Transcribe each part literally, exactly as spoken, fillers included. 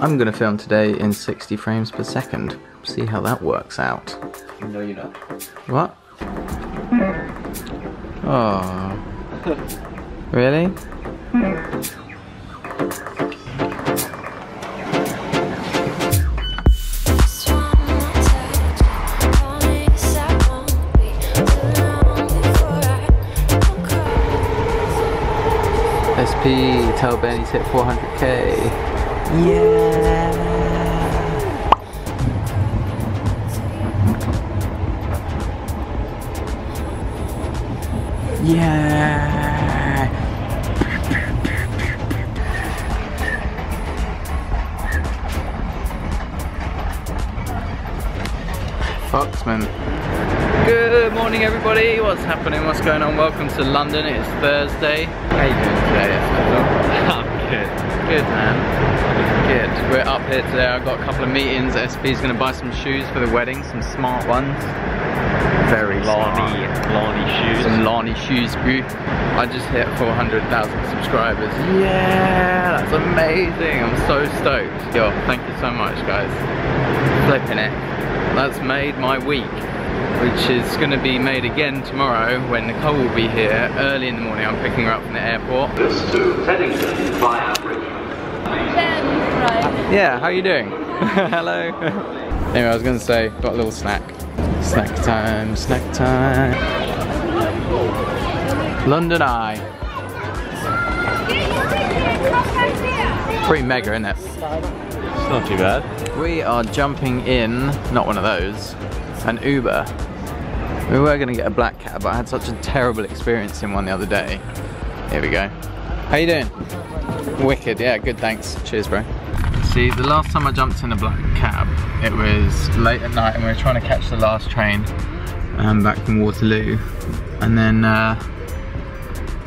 I'm gonna film today in sixty frames per second. See how that works out. No, you're not. What? Oh. Really? S P, tell Ben he's hit four hundred K. Yeah! Yeah! Foxman. Good morning, everybody. What's happening? What's going on? Welcome to London. It's Thursday. How are you doing today? I'm good. Good, man. Good. We're up here today. I've got a couple of meetings. S P's going to buy some shoes for the wedding. Some smart ones. Very Lawny, Lawny shoes. Some Lawny shoes, bro. I just hit four hundred thousand subscribers. Yeah, that's amazing. I'm so stoked. Yo, thank you so much, guys. Flipping it. That's made my week, which is going to be made again tomorrow when Nicole will be here early in the morning. I'm picking her up from the airport. This to Teddington via Richmond. Yeah, how are you doing? Hello. Anyway, I was going to say, got a little snack. Snack time, snack time. London Eye. Pretty mega, isn't it? It's not too bad. We are jumping in, not one of those, an Uber. We were going to get a black cab, but I had such a terrible experience in one the other day. Here we go. How you doing? Wicked, yeah, good, thanks. Cheers, bro. See, the last time I jumped in a black cab, it was late at night and we were trying to catch the last train um, back from Waterloo. And then uh,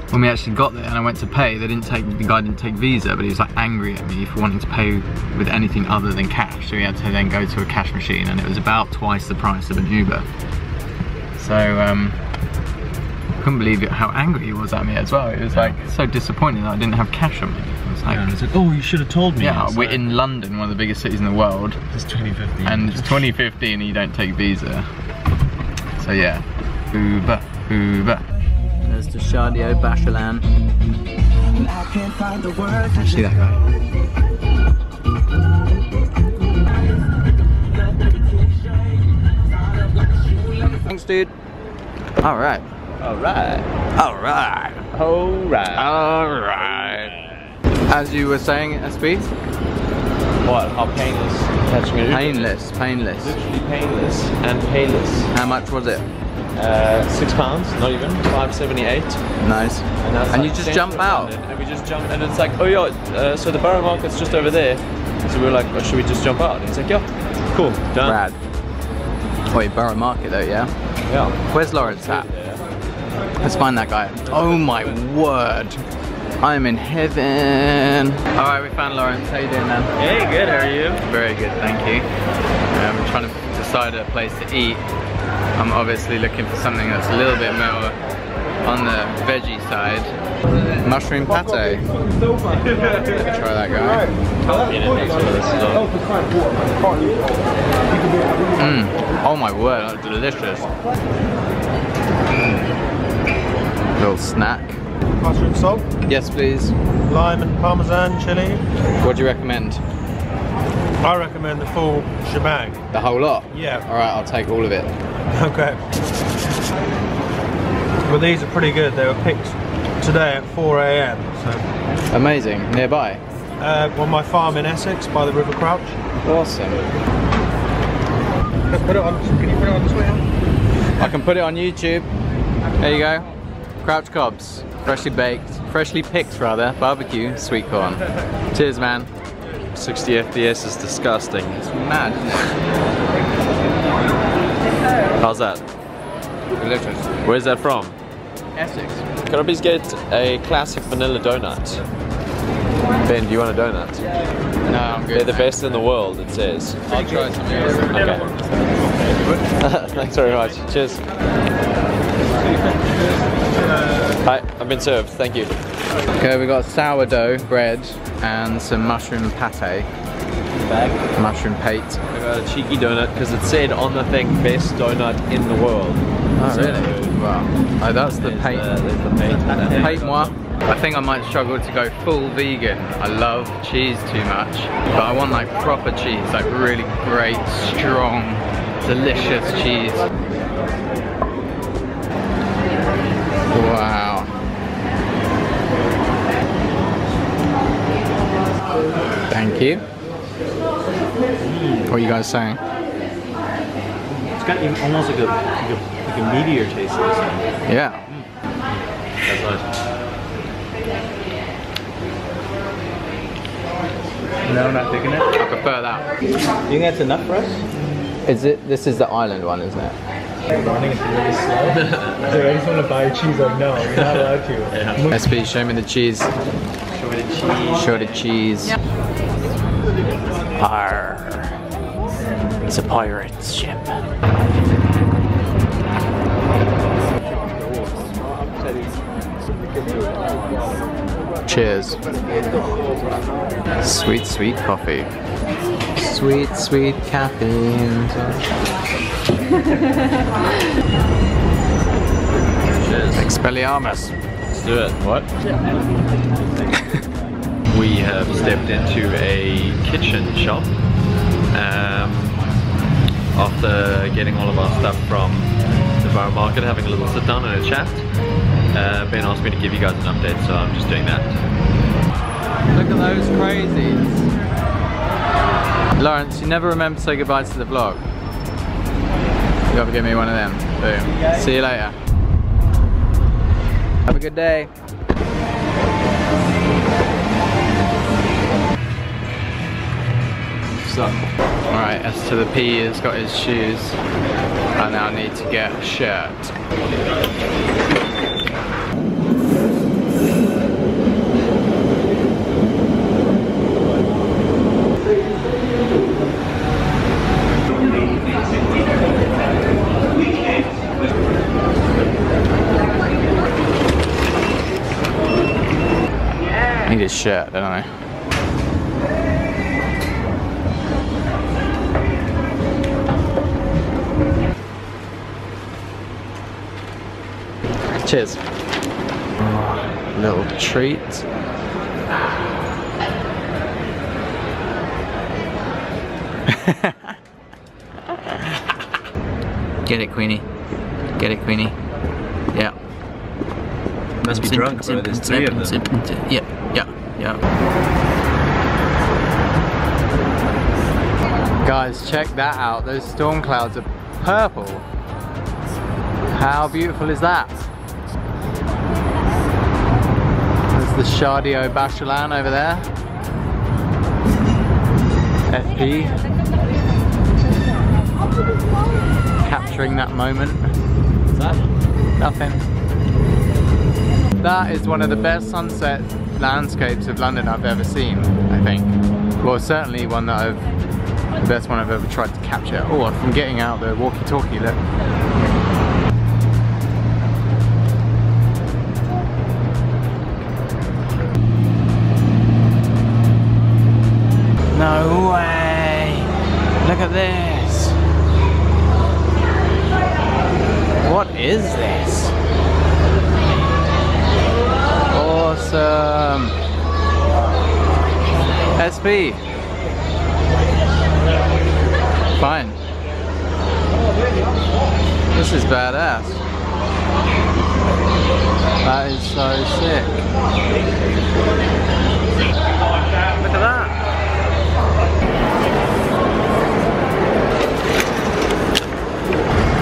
when we actually got there and I went to pay, they didn't take, the guy didn't take Visa, but he was like angry at me for wanting to pay with anything other than cash. So we had to then go to a cash machine and it was about twice the price of an Uber. So, um, I couldn't believe it, how angry he was at me as well. It was yeah. like so disappointing that I didn't have cash on me. I was like, yeah, I was like, oh, you should have told me. Yeah, we're like, in London, one of the biggest cities in the world. It's twenty fifteen. And it's twenty fifteen and you don't take Visa. So yeah, Uber, Uber. There's the Shardio Bachelan. See that guy? Thanks, dude. All right. All right. All right. All right. All right. As you were saying, S P? What? How painless catching an Uber? Painless. Painless. Literally painless and payless. How much was it? Uh, six pounds. Not even. Five seventy-eight. Nice. And, and like you just jump out. And we just jump, and it's like, oh yeah. Uh, so the Borough Market's just over there. So we were like, oh, should we just jump out? And he's like, yeah. Cool. Done. Rad. Wait, Borough Market though, yeah? Yeah. Where's Lawrence at? Yeah. Let's find that guy. Oh my word. I'm in heaven. Alright, we found Lawrence. How you doing, man? Hey, good. How are you? Very good, thank you. I'm um, trying to decide a place to eat. I'm obviously looking for something that's a little bit more on the veggie side. Mushroom pate. Try that guy. Mm. Oh my word, that's delicious. Mm. Little snack. Mushroom salt? Yes, please. Lime and parmesan chili. What do you recommend? I recommend the full shebang. The whole lot? Yeah. Alright, I'll take all of it. Okay. Well, these are pretty good. They were picked today at four A M So. Amazing. Nearby? Uh, on my farm in Essex, by the River Crouch. Awesome. Can, put it on, can you put it on Twitter? I can put it on YouTube. There you go. Crouch Cobs. Freshly baked. Freshly picked, rather. Barbecue. Sweet corn. Cheers, man. sixty F P S is disgusting. It's mad. How's that? Delicious. Where's that from? Essex. Can I please get a classic vanilla donut? Ben, do you want a donut? No, I'm good. They're the best in the world, it says. I'll try some. Okay. Thanks very much. Cheers. Hi, I've been served. Thank you. Okay, we got sourdough bread and some mushroom pate. bag. Mushroom pate. I got a cheeky donut because it said on the thing, best donut in the world. Oh so really? Wow. Oh, that's the pate. The, there's the pate. Pate moi. I think I might struggle to go full vegan. I love cheese too much, but I want like proper cheese, like really great, strong, delicious cheese. Wow. Thank you. What are you guys saying? It's got almost like a, like a, like a meatier taste to this one. Yeah. Mm. That's nice. No, not digging it? I prefer that. Do you think that's enough for us? Is it, this is the island one, isn't it? I'm running it really slow. So I just want to buy cheese. Like, no, you're not allowed to. Yeah. S P, show me the cheese. Show me the cheese. Show the cheese. Yeah. Arr. It's a pirate ship. Cheers. Sweet, sweet coffee. Sweet, sweet caffeine. Cheers. Expelliarmus. Let's do it. What? We have stepped into a kitchen shop um, after getting all of our stuff from the Borough Market, having a little sit down and a chat. Uh, Ben asked me to give you guys an update, so I'm just doing that. Look at those crazies. Lawrence, you never remember to say goodbye to the vlog. You gotta give me one of them. Boom. Okay. See you later. Have a good day. So, alright, as to the P, has got his shoes. I now need to get a shirt. His shirt, don't I? Cheers. Oh, little treat. Get it, Queenie. Get it, Queenie. Yeah. Must be drunk, bro. There's three of them. Yeah. Yeah, yeah. Guys, check that out. Those storm clouds are purple. How beautiful is that? There's the Shardio Bachelan over there. F P. Capturing that moment. What's that? Nothing. That is one of the best sunsets landscapes of London I've ever seen, I think. Well, certainly one that I've, the best one I've ever tried to capture. Oh, I'm getting out the walkie-talkie, look. No way! Look at this! What is this? Awesome. S P. Fine. This is badass. That is so sick. Look at that.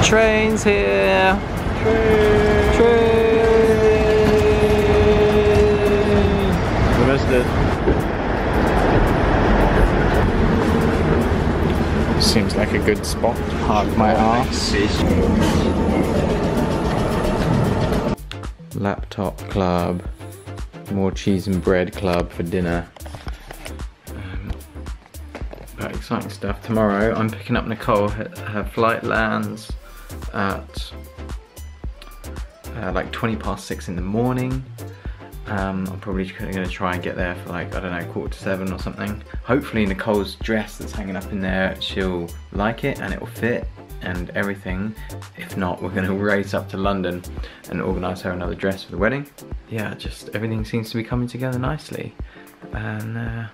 Trains here. Train. Train. Seems like a good spot to park my ass. Laptop club, more cheese and bread club for dinner. Um, but exciting stuff. Tomorrow I'm picking up Nicole. Her, her flight lands at uh, like twenty past six in the morning. Um, I'm probably going to try and get there for like, I don't know, quarter to seven or something. Hopefully Nicole's dress that's hanging up in there, she'll like it and it'll fit and everything. If not, we're going to race up to London and organise her another dress for the wedding. Yeah, just everything seems to be coming together nicely. And uh,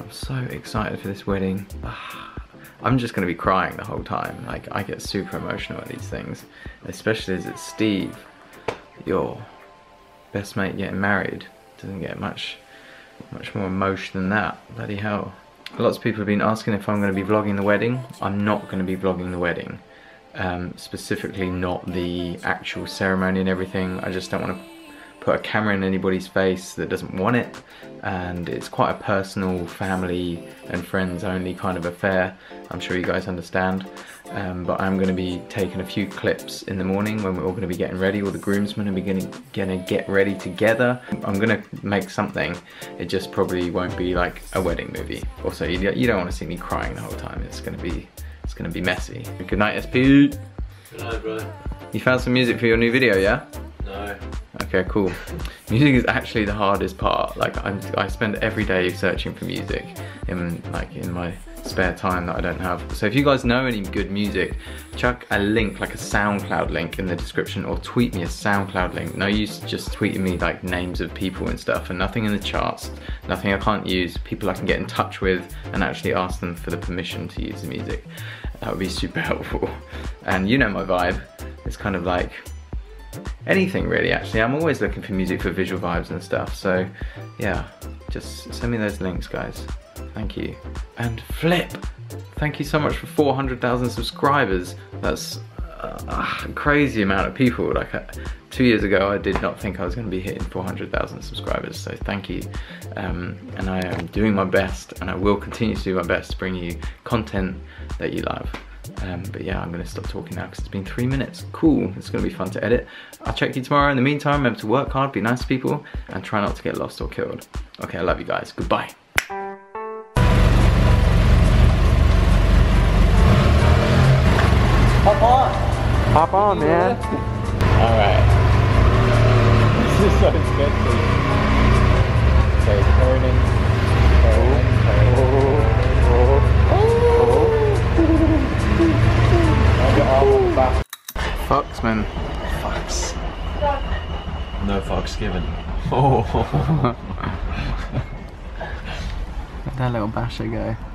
I'm so excited for this wedding. I'm just going to be crying the whole time. Like, I get super emotional at these things, especially as it's Steve, your best mate getting married. Doesn't get much much more emotion than that. Bloody hell. Lots of people have been asking if I'm going to be vlogging the wedding. I'm not going to be vlogging the wedding. Um, specifically not the actual ceremony and everything. I just don't want to put a camera in anybody's face that doesn't want it. And it's quite a personal, family and friends only kind of affair. I'm sure you guys understand. Um, but I'm going to be taking a few clips in the morning when we're all going to be getting ready. All the groomsmen are going to get ready together. I'm going to make something. It just probably won't be like a wedding movie. Also, you, you don't want to see me crying the whole time. It's going to be it's going to be messy. Good night, S P. Good night, brother. You found some music for your new video, yeah? No. Okay, cool. Music is actually the hardest part. Like, I'm, I spend every day searching for music in like in my spare time that I don't have. So if you guys know any good music, chuck a link, like a SoundCloud link, in the description, or tweet me a SoundCloud link. No use just tweeting me like names of people and stuff, and nothing in the charts, nothing I can't use, people I can get in touch with and actually ask them for the permission to use the music. That would be super helpful. And you know my vibe. It's kind of like anything really, actually. I'm always looking for music for visual vibes and stuff, so yeah, just send me those links, guys. Thank you. And Flip, thank you so much for four hundred thousand subscribers. That's uh, a crazy amount of people. Like, uh, two years ago I did not think I was going to be hitting four hundred thousand subscribers, so thank you. Um, and I am doing my best, and I will continue to do my best to bring you content that you love. Um, but yeah, I'm going to stop talking now because it's been three minutes. Cool, it's going to be fun to edit. I'll check you tomorrow. In the meantime, remember to work hard, be nice to people, and try not to get lost or killed. Okay, I love you guys. Goodbye. Hop on! Hop on, man! Alright. This is so sketchy. Okay, turning. Turning. Oh. Oh. Oh. Oh. Oh. Fucks, man. Fucks. No fucks given. Oh. Let that little basher go.